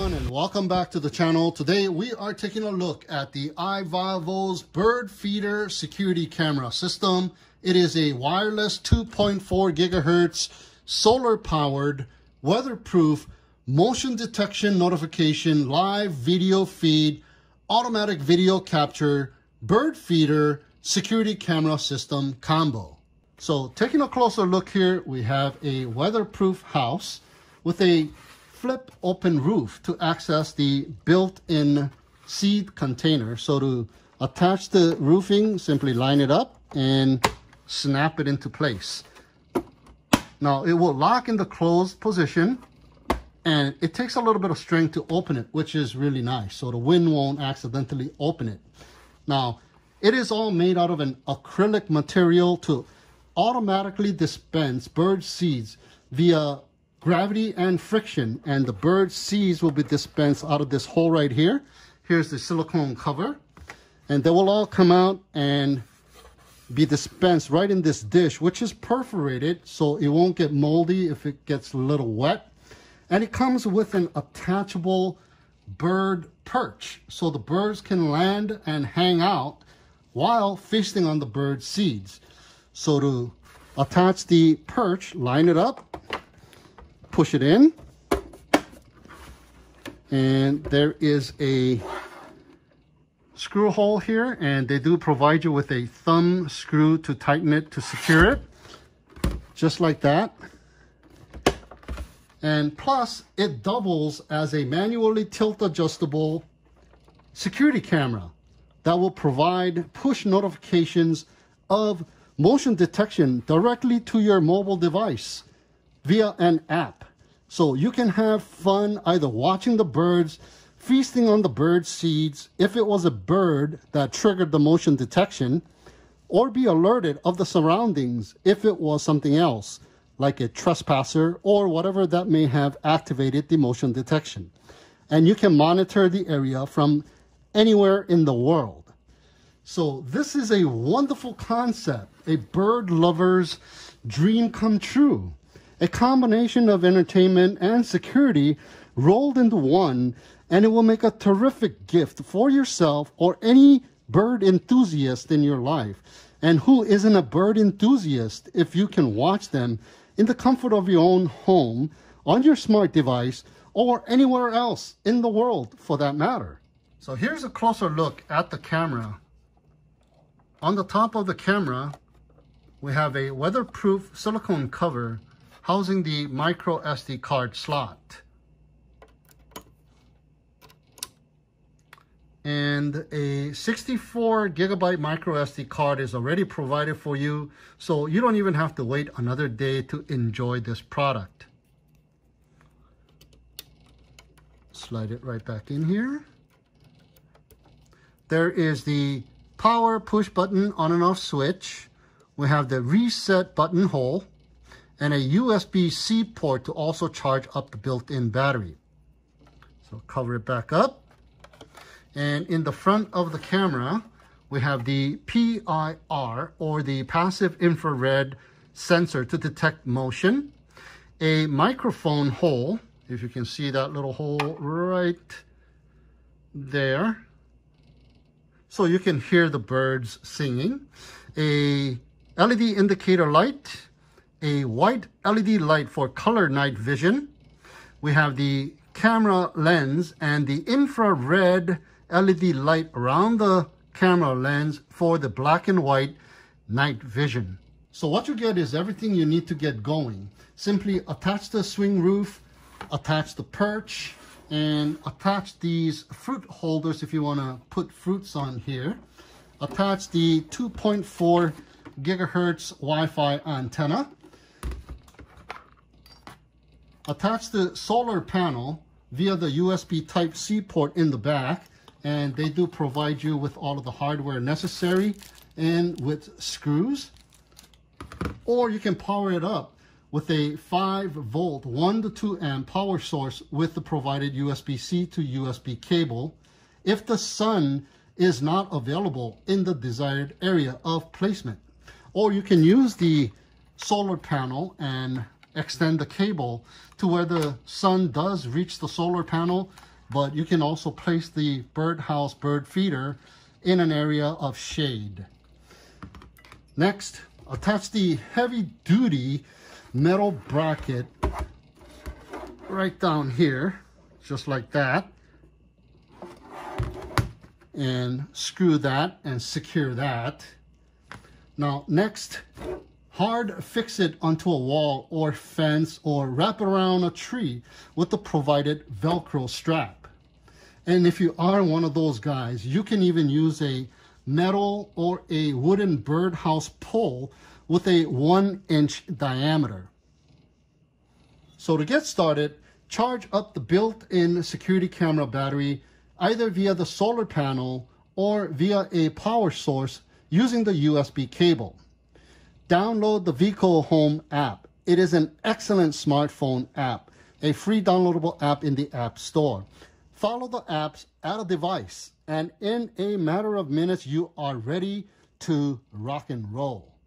everyone, and welcome back to the channel. Today we are taking a look at the Aivavo's bird feeder security camera system. It is a wireless 2.4 gigahertz solar powered, weatherproof, motion detection notification, live video feed, automatic video capture, bird feeder security camera system combo. So taking a closer look here, we have a weatherproof house with a flip open roof to access the built-in seed container. So to attach the roofing, simply line it up and snap it into place. Now it will lock in the closed position, and it takes a little bit of strength to open it, which is really nice. So the wind won't accidentally open it. Now it is all made out of an acrylic material to automatically dispense bird seeds via gravity and friction, and the bird seeds will be dispensed out of this hole right here. Here's the silicone cover, and they will all come out and be dispensed right in this dish, which is perforated so it won't get moldy if it gets a little wet. And it comes with an attachable bird perch, so the birds can land and hang out while feasting on the bird seeds. So to attach the perch, line it up, push it in, and there is a screw hole here, and they do provide you with a thumb screw to tighten it, to secure it, just like that. And plus, it doubles as a manually tilt adjustable security camera that will provide push notifications of motion detection directly to your mobile device via an app. So you can have fun either watching the birds, feasting on the bird seeds if it was a bird that triggered the motion detection, or be alerted of the surroundings if it was something else, like a trespasser or whatever that may have activated the motion detection. And you can monitor the area from anywhere in the world. So this is a wonderful concept, a bird lover's dream come true. A combination of entertainment and security rolled into one, and it will make a terrific gift for yourself or any bird enthusiast in your life. And who isn't a bird enthusiast if you can watch them in the comfort of your own home, on your smart device, or anywhere else in the world for that matter? So here's a closer look at the camera. On the top of the camera, we have a weatherproof silicone cover housing the micro SD card slot, and a 64 gigabyte micro SD card is already provided for you, so you don't even have to wait another day to enjoy this product. Slide it right back in here. There is the power push button on and off switch. We have the reset button hole, and a USB-C port to also charge up the built-in battery. So cover it back up. And in the front of the camera, we have the PIR, or the passive infrared sensor, to detect motion. A microphone hole, if you can see that little hole right there, so you can hear the birds singing. A LED indicator light, a white LED light for color night vision. We have the camera lens and the infrared LED light around the camera lens for the black and white night vision. So what you get is everything you need to get going. Simply attach the swing roof, attach the perch, and attach these fruit holders if you want to put fruits on here. Attach the 2.4 gigahertz Wi-Fi antenna. Attach the solar panel via the USB Type-C port in the back, and they do provide you with all of the hardware necessary and with screws. Or you can power it up with a 5-volt, 1 to 2 amp power source with the provided USB-C to USB cable if the sun is not available in the desired area of placement. Or you can use the solar panel and extend the cable to where the sun does reach the solar panel, but you can also place the birdhouse bird feeder in an area of shade. Next, attach the heavy-duty metal bracket right down here, just like that, and screw that and secure that. Now next, hard fix it onto a wall or fence or wrap around a tree with the provided Velcro strap. And if you are one of those guys, you can even use a metal or a wooden birdhouse pole with a 1-inch diameter. So to get started, charge up the built-in security camera battery either via the solar panel or via a power source using the USB cable. Download the Vico Home app. It is an excellent smartphone app, a free downloadable app in the App Store. Follow the apps, add a device, and in a matter of minutes, you are ready to rock and roll.